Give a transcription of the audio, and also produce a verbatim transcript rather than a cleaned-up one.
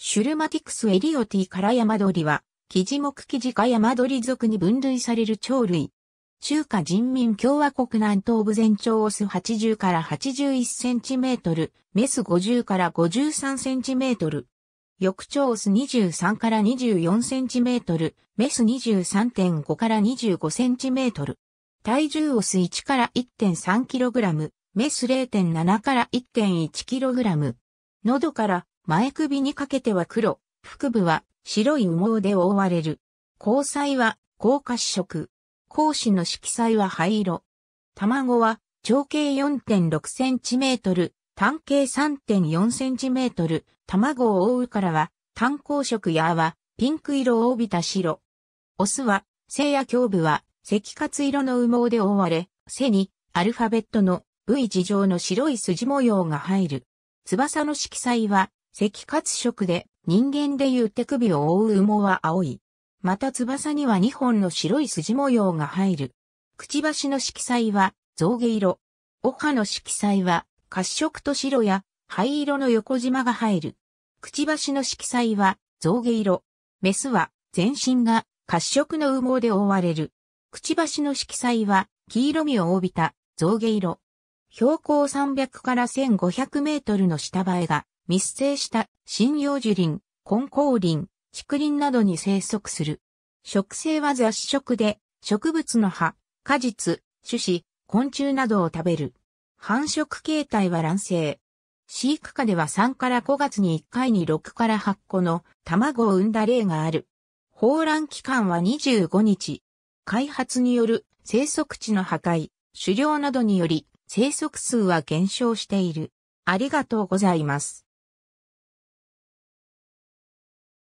シュルマティクスエリオティからヤマドリは、キジ目キジ科ヤマドリ属に分類される鳥類。中華人民共和国南東部全長オスはちじゅうからはちじゅういちセンチメートル、メスごじゅうからごじゅうさんセンチメートル。翌長オスにじゅうさんからにじゅうよんセンチメートル、メス にじゅうさんてんご からにじゅうごセンチメートル。体重オスいちから いってんさん キログラム、メス れいてんなな から いってんいち キログラム。喉から前首にかけては黒、腹部は白い羽毛で覆われる。虹彩は黄褐色。孔子の色彩は灰色。卵は長径 よんてんろく センチメートル、単径 さんてんよん センチメートル、卵を覆うからは、単光色やは、ピンク色を帯びた白。オスは、背や胸部は、赤褐色の羽毛で覆われ、背に、アルファベットの ブイ 字状の白い筋模様が入る。翼の色彩は、赤褐色で、人間でいう手首を覆う羽毛は青い。また翼にはにほんの白い筋模様が入る。くちばしの色彩は象牙色。お歯の色彩は褐色と白や灰色の横縞が入る。くちばしの色彩は象牙色。メスは全身が褐色の羽毛で覆われる。くちばしの色彩は黄色みを帯びた象牙色。標高さんびゃくからせんごひゃくメートルの下生えが密生した針葉樹林、根高林、竹林などに生息する。食性は雑食で、植物の葉、果実、種子、昆虫などを食べる。繁殖形態は卵生。飼育下ではさんからごがつにいっかいにろくからはち個の卵を産んだ例がある。抱卵期間はにじゅうご日。開発による生息地の破壊、狩猟などにより生息数は減少している。ありがとうございます。